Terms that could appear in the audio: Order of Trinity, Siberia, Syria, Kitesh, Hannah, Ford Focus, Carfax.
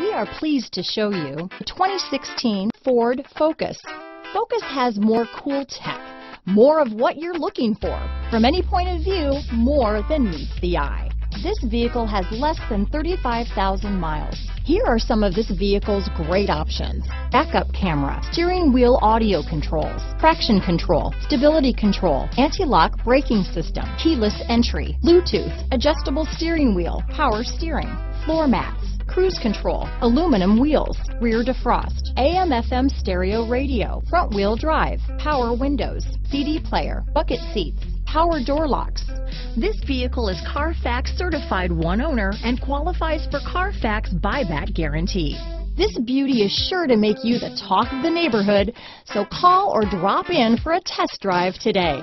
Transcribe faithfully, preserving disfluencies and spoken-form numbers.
We are pleased to show you the twenty sixteen Ford Focus. Focus has more cool tech, more of what you're looking for. From any point of view, more than meets the eye. This vehicle has less than thirty-five thousand miles. Here are some of this vehicle's great options. Backup camera, steering wheel audio controls, traction control, stability control, anti-lock braking system, keyless entry, Bluetooth, adjustable steering wheel, power steering, floor mats, cruise control, aluminum wheels, rear defrost, A M F M stereo radio, front wheel drive, power windows, C D player, bucket seats, power door locks. This vehicle is Carfax certified one owner and qualifies for Carfax buyback guarantee. This beauty is sure to make you the talk of the neighborhood, so call or drop in for a test drive today.